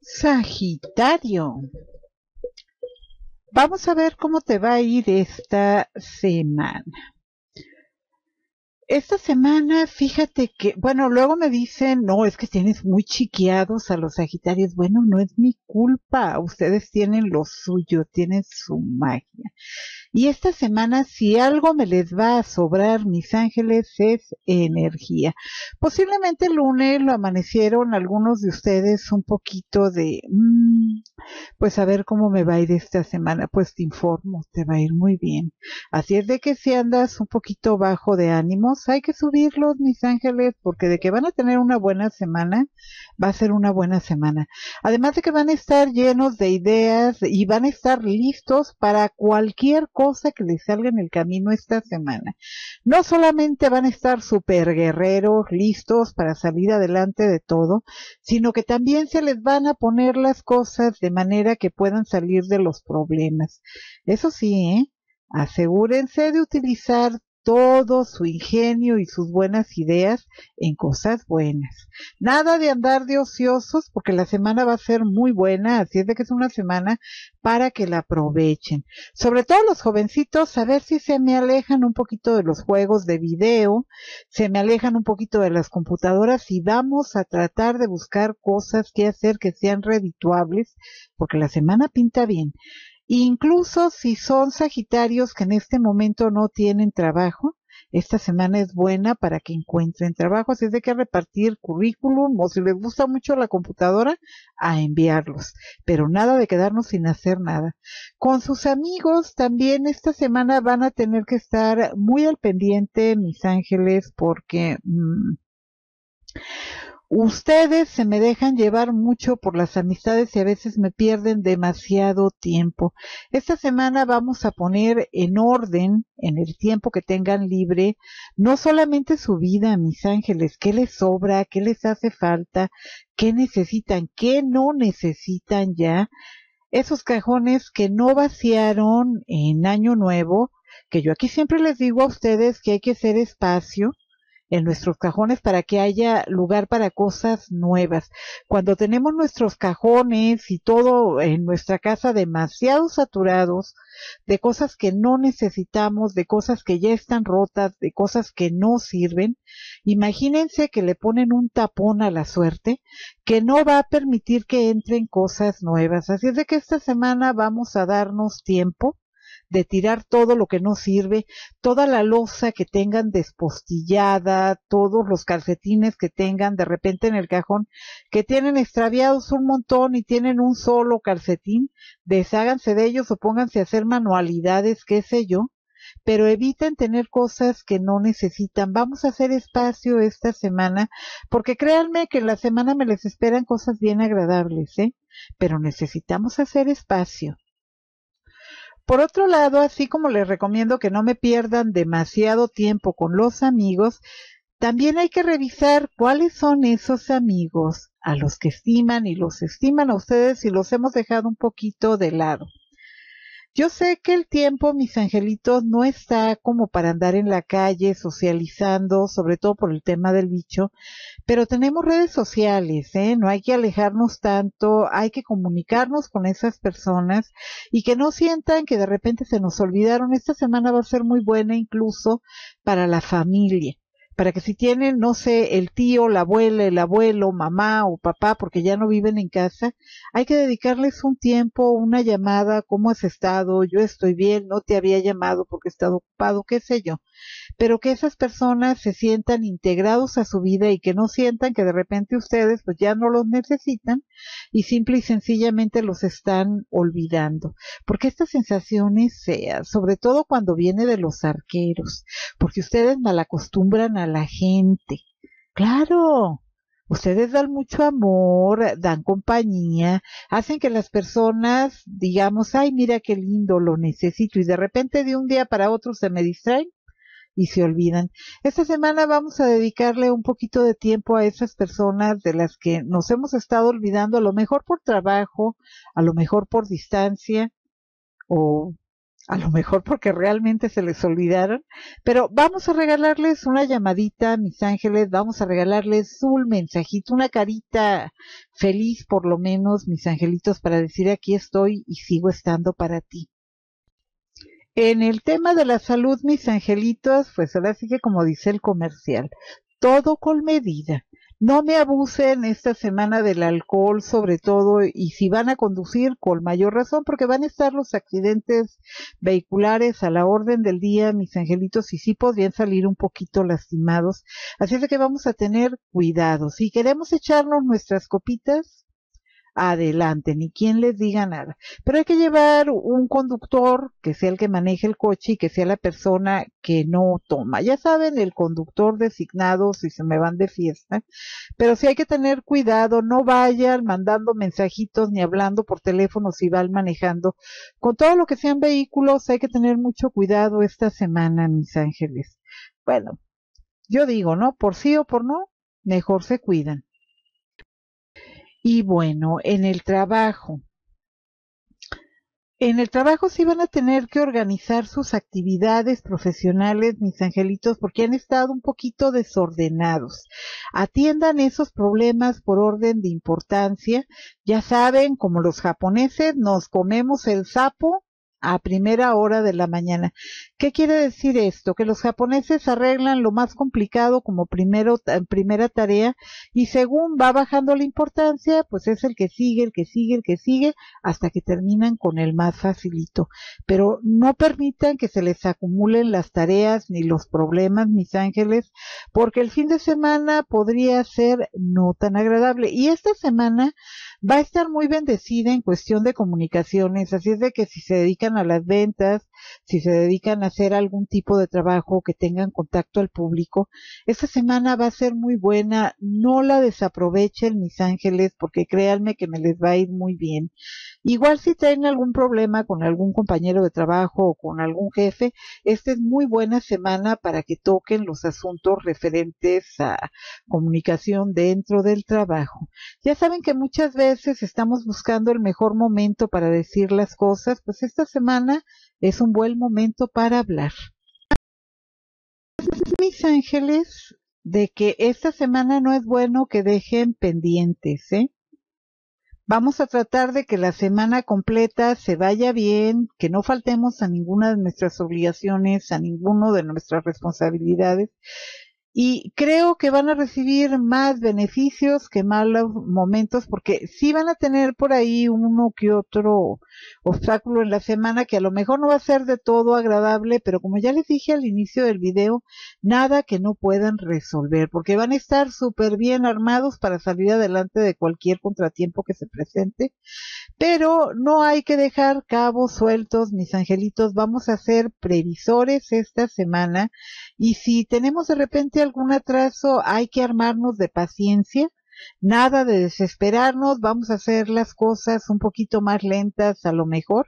Sagitario, vamos a ver cómo te va a ir esta semana. Esta semana, fíjate que, bueno, luego me dicen, no, es que tienes muy chiqueados a los Sagitarios. Bueno, no es mi culpa, ustedes tienen lo suyo, tienen su magia. Y esta semana, si algo me les va a sobrar, mis ángeles, es energía. Posiblemente el lunes lo amanecieron algunos de ustedes un poquito de, pues a ver cómo me va a ir esta semana. Pues te informo, te va a ir muy bien. Así es de que si andas un poquito bajo de ánimo, hay que subirlos, mis ángeles, porque de que van a tener una buena semana, va a ser una buena semana. Además de que van a estar llenos de ideas y van a estar listos para cualquier cosa que les salga en el camino esta semana. No solamente van a estar súper guerreros, listos para salir adelante de todo, sino que también se les van a poner las cosas de manera que puedan salir de los problemas. Eso sí, asegúrense de utilizar todo su ingenio y sus buenas ideas en cosas buenas. Nada de andar de ociosos, porque la semana va a ser muy buena, así es de que es una semana para que la aprovechen. Sobre todo los jovencitos, a ver si se me alejan un poquito de los juegos de video, se me alejan un poquito de las computadoras y vamos a tratar de buscar cosas que hacer que sean redituables, porque la semana pinta bien. Incluso si son Sagitarios que en este momento no tienen trabajo, esta semana es buena para que encuentren trabajo, así es de que repartir currículum o si les gusta mucho la computadora, a enviarlos. Pero nada de quedarnos sin hacer nada. Con sus amigos también esta semana van a tener que estar muy al pendiente, mis ángeles, porque ustedes se me dejan llevar mucho por las amistades y a veces me pierden demasiado tiempo. Esta semana vamos a poner en orden, en el tiempo que tengan libre, no solamente su vida, mis ángeles, qué les sobra, qué les hace falta, qué necesitan, qué no necesitan ya. Esos cajones que no vaciaron en Año Nuevo, que yo aquí siempre les digo a ustedes que hay que hacer espacio en nuestros cajones para que haya lugar para cosas nuevas. Cuando tenemos nuestros cajones y todo en nuestra casa demasiado saturados de cosas que no necesitamos, de cosas que ya están rotas, de cosas que no sirven, imagínense que le ponen un tapón a la suerte que no va a permitir que entren cosas nuevas. Así es de que esta semana vamos a darnos tiempo de tirar todo lo que no sirve, toda la loza que tengan despostillada, todos los calcetines que tengan de repente en el cajón, que tienen extraviados un montón y tienen un solo calcetín, desháganse de ellos o pónganse a hacer manualidades, qué sé yo, pero eviten tener cosas que no necesitan. Vamos a hacer espacio esta semana, porque créanme que la semana me les esperan cosas bien agradables, pero necesitamos hacer espacio. Por otro lado, así como les recomiendo que no me pierdan demasiado tiempo con los amigos, también hay que revisar cuáles son esos amigos a los que estiman y los estiman a ustedes y los hemos dejado un poquito de lado. Yo sé que el tiempo, mis angelitos, no está como para andar en la calle socializando, sobre todo por el tema del bicho, pero tenemos redes sociales, no hay que alejarnos tanto, hay que comunicarnos con esas personas y que no sientan que de repente se nos olvidaron. Esta semana va a ser muy buena incluso para la familia, para que si tienen, no sé, el tío, la abuela, el abuelo, mamá o papá, porque ya no viven en casa, hay que dedicarles un tiempo, una llamada, ¿cómo has estado? Yo estoy bien, no te había llamado porque he estado ocupado, qué sé yo. Pero que esas personas se sientan integrados a su vida y que no sientan que de repente ustedes pues ya no los necesitan y simple y sencillamente los están olvidando. Porque esta sensación es fea, sobre todo cuando viene de los arqueros, porque ustedes malacostumbran a la gente. ¡Claro! Ustedes dan mucho amor, dan compañía, hacen que las personas digamos, ay, mira qué lindo, lo necesito, y de repente de un día para otro se me distraen y se olvidan. Esta semana vamos a dedicarle un poquito de tiempo a esas personas de las que nos hemos estado olvidando, a lo mejor por trabajo, a lo mejor por distancia, o a lo mejor porque realmente se les olvidaron, pero vamos a regalarles una llamadita, mis ángeles, vamos a regalarles un mensajito, una carita feliz por lo menos, mis angelitos, para decir aquí estoy y sigo estando para ti. En el tema de la salud, mis angelitos, pues ahora sí que como dice el comercial, todo con medida. No me abusen esta semana del alcohol, sobre todo, y si van a conducir, con mayor razón, porque van a estar los accidentes vehiculares a la orden del día, mis angelitos, y sí podrían salir un poquito lastimados. Así es que vamos a tener cuidado. Si queremos echarnos nuestras copitas, adelante, ni quien les diga nada. Pero hay que llevar un conductor que sea el que maneje el coche y que sea la persona que no toma. Ya saben, el conductor designado si se me van de fiesta. Pero sí hay que tener cuidado, no vayan mandando mensajitos ni hablando por teléfono si van manejando. Con todo lo que sean vehículos hay que tener mucho cuidado esta semana, mis ángeles. Bueno, yo digo, ¿no? Por sí o por no, mejor se cuidan. Y bueno, en el trabajo sí van a tener que organizar sus actividades profesionales, mis angelitos, porque han estado un poquito desordenados. Atiendan esos problemas por orden de importancia. Ya saben, como los japoneses, nos comemos el sapo a primera hora de la mañana. ¿Qué quiere decir esto? Que los japoneses arreglan lo más complicado como primera tarea y según va bajando la importancia, pues es el que sigue, hasta que terminan con el más facilito. Pero no permitan que se les acumulen las tareas ni los problemas, mis ángeles, porque el fin de semana podría ser no tan agradable. Y esta semana va a estar muy bendecida en cuestión de comunicaciones, así es de que si se dedican a las ventas, si se dedican a hacer algún tipo de trabajo que tengan contacto al público, esta semana va a ser muy buena, no la desaprovechen, mis ángeles, porque créanme que me les va a ir muy bien. Igual si tienen algún problema con algún compañero de trabajo o con algún jefe, esta es muy buena semana para que toquen los asuntos referentes a comunicación dentro del trabajo. Ya saben que muchas veces estamos buscando el mejor momento para decir las cosas, pues esta semana es un buen momento para hablar. Mis ángeles, de que esta semana no es bueno que dejen pendientes, ¿eh? Vamos a tratar de que la semana completa se vaya bien, que no faltemos a ninguna de nuestras obligaciones, a ninguno de nuestras responsabilidades. Y creo que van a recibir más beneficios que malos momentos, porque sí van a tener por ahí uno que otro obstáculo en la semana que a lo mejor no va a ser de todo agradable, pero como ya les dije al inicio del video, nada que no puedan resolver, porque van a estar súper bien armados para salir adelante de cualquier contratiempo que se presente. Pero no hay que dejar cabos sueltos, mis angelitos, vamos a ser previsores esta semana y si tenemos de repente algún atraso, hay que armarnos de paciencia, nada de desesperarnos, vamos a hacer las cosas un poquito más lentas a lo mejor,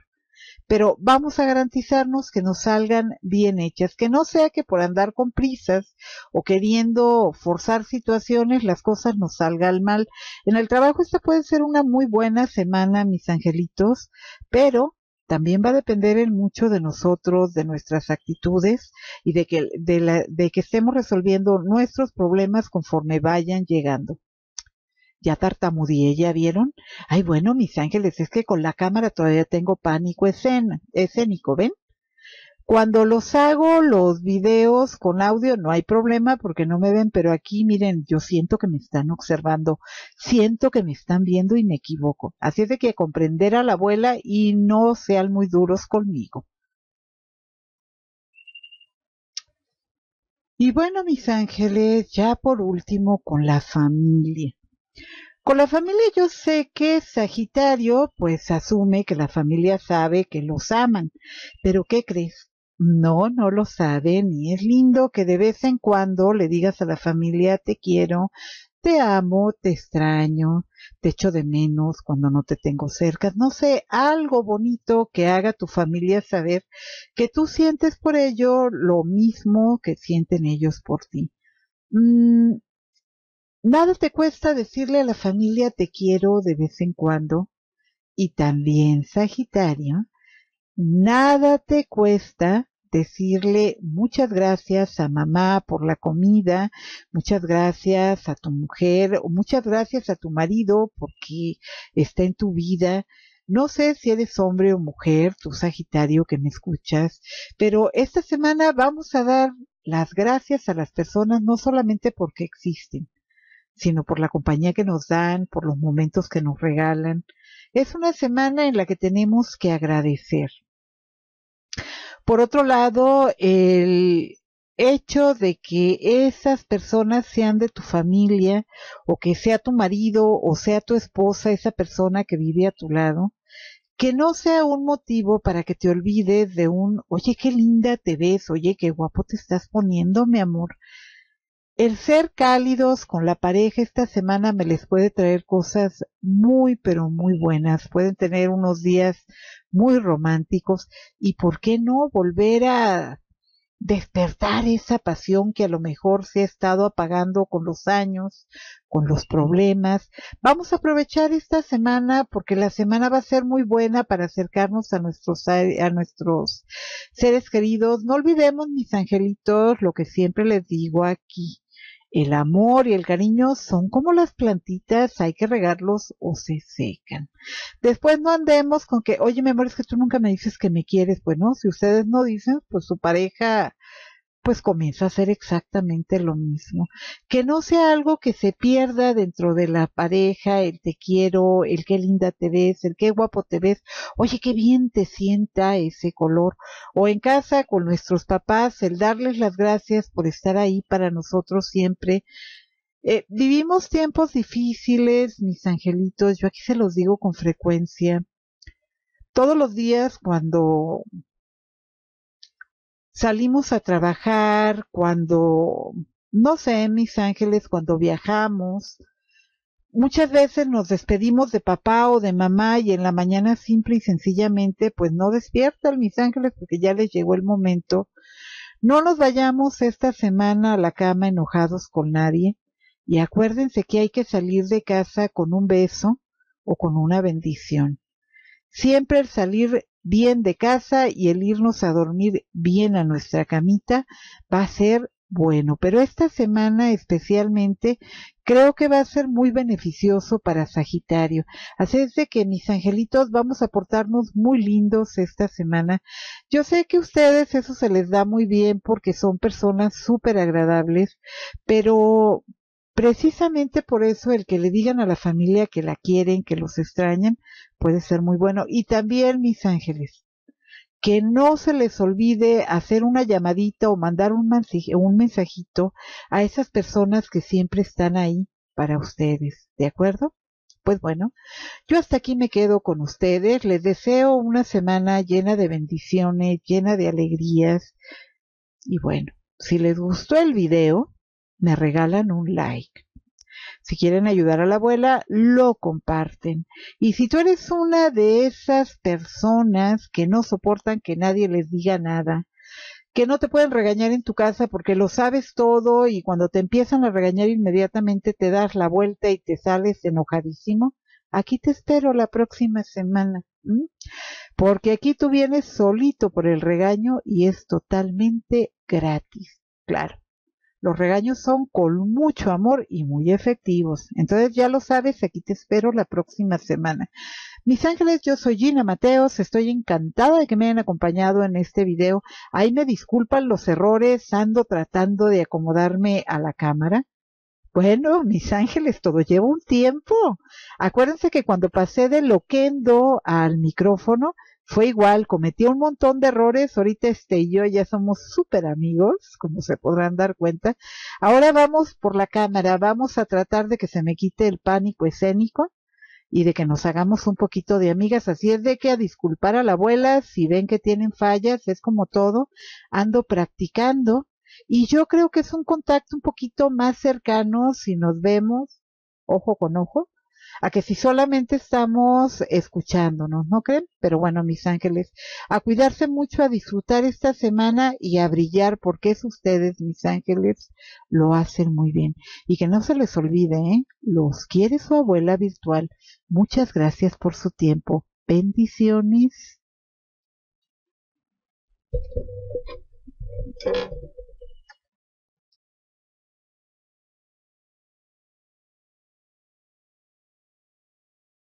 pero vamos a garantizarnos que nos salgan bien hechas, que no sea que por andar con prisas o queriendo forzar situaciones las cosas nos salgan mal. En el trabajo esta puede ser una muy buena semana, mis angelitos, pero también va a depender en mucho de nosotros, de nuestras actitudes y de que estemos resolviendo nuestros problemas conforme vayan llegando. Ya tartamudeé, ¿ya vieron? Ay, bueno, mis ángeles, es que con la cámara todavía tengo pánico escénico, ¿ven? Cuando los hago, los videos con audio, no hay problema porque no me ven, pero aquí, miren, yo siento que me están observando, siento que me están viendo y me equivoco. Así es de que comprender a la abuela y no sean muy duros conmigo. Y bueno, mis ángeles, ya por último con la familia. Con la familia yo sé que Sagitario pues asume que la familia sabe que los aman, pero ¿qué crees? No, no lo saben y es lindo que de vez en cuando le digas a la familia te quiero, te amo, te extraño, te echo de menos cuando no te tengo cerca, no sé, algo bonito que haga tu familia saber que tú sientes por ello lo mismo que sienten ellos por ti. Nada te cuesta decirle a la familia te quiero de vez en cuando. Y también, Sagitario, Nada te cuesta decirle muchas gracias a mamá por la comida, muchas gracias a tu mujer o muchas gracias a tu marido porque está en tu vida. No sé si eres hombre o mujer, tú Sagitario que me escuchas, pero esta semana vamos a dar las gracias a las personas no solamente porque existen, sino por la compañía que nos dan, por los momentos que nos regalan. Es una semana en la que tenemos que agradecer. Por otro lado, el hecho de que esas personas sean de tu familia, o que sea tu marido, o sea tu esposa, esa persona que vive a tu lado, que no sea un motivo para que te olvides de un, oye, qué linda te ves, oye, qué guapo te estás poniendo, mi amor. El ser cálidos con la pareja esta semana me les puede traer cosas muy, pero muy buenas. Pueden tener unos días muy románticos y ¿por qué no volver a despertar esa pasión que a lo mejor se ha estado apagando con los años, con los problemas? Vamos a aprovechar esta semana porque la semana va a ser muy buena para acercarnos a nuestros seres queridos. No olvidemos, mis angelitos, lo que siempre les digo aquí. El amor y el cariño son como las plantitas, hay que regarlos o se secan. Después no andemos con que, oye, mi amor, es que tú nunca me dices que me quieres. Bueno, si ustedes no dicen, pues su pareja pues comienza a hacer exactamente lo mismo. Que no sea algo que se pierda dentro de la pareja, el te quiero, el qué linda te ves, el qué guapo te ves, oye, qué bien te sienta ese color. O en casa con nuestros papás, el darles las gracias por estar ahí para nosotros siempre. Vivimos tiempos difíciles, mis angelitos, yo aquí se los digo con frecuencia. Todos los días cuando salimos a trabajar, cuando, no sé, mis ángeles, cuando viajamos. Muchas veces nos despedimos de papá o de mamá y en la mañana simple y sencillamente, pues no despiertan, mis ángeles, porque ya les llegó el momento. No nos vayamos esta semana a la cama enojados con nadie. Y acuérdense que hay que salir de casa con un beso o con una bendición. Siempre el salir bien de casa y el irnos a dormir bien a nuestra camita va a ser bueno, pero esta semana especialmente creo que va a ser muy beneficioso para Sagitario. Así es de que, mis angelitos, vamos a portarnos muy lindos esta semana. Yo sé que a ustedes eso se les da muy bien porque son personas súper agradables, pero precisamente por eso el que le digan a la familia que la quieren, que los extrañan, puede ser muy bueno. Y también, mis ángeles, que no se les olvide hacer una llamadita o mandar un mensajito a esas personas que siempre están ahí para ustedes, ¿de acuerdo? Pues bueno, yo hasta aquí me quedo con ustedes. Les deseo una semana llena de bendiciones, llena de alegrías. Y bueno, si les gustó el video, me regalan un like. Si quieren ayudar a la abuela, lo comparten. Y si tú eres una de esas personas que no soportan que nadie les diga nada, que no te pueden regañar en tu casa porque lo sabes todo y cuando te empiezan a regañar inmediatamente te das la vuelta y te sales enojadísimo, aquí te espero la próxima semana, porque aquí tú vienes solito por el regaño y es totalmente gratis, claro. Los regaños son con mucho amor y muy efectivos. Entonces ya lo sabes, aquí te espero la próxima semana. Mis ángeles, yo soy Gina Mateos, estoy encantada de que me hayan acompañado en este video. Ahí me disculpan los errores, ando tratando de acomodarme a la cámara. Bueno, mis ángeles, todo lleva un tiempo. Acuérdense que cuando pasé del loquendo al micrófono, fue igual, cometí un montón de errores, ahorita y yo ya somos súper amigos, como se podrán dar cuenta. Ahora vamos por la cámara, vamos a tratar de que se me quite el pánico escénico y de que nos hagamos un poquito de amigas, así es de que a disculpar a la abuela, si ven que tienen fallas, es como todo, ando practicando y yo creo que es un contacto un poquito más cercano si nos vemos ojo con ojo, a que si solamente estamos escuchándonos, ¿no creen? Pero bueno, mis ángeles, a cuidarse mucho, a disfrutar esta semana y a brillar, porque es ustedes, mis ángeles, lo hacen muy bien. Y que no se les olvide, ¿eh? Los quiere su abuela virtual. Muchas gracias por su tiempo. Bendiciones.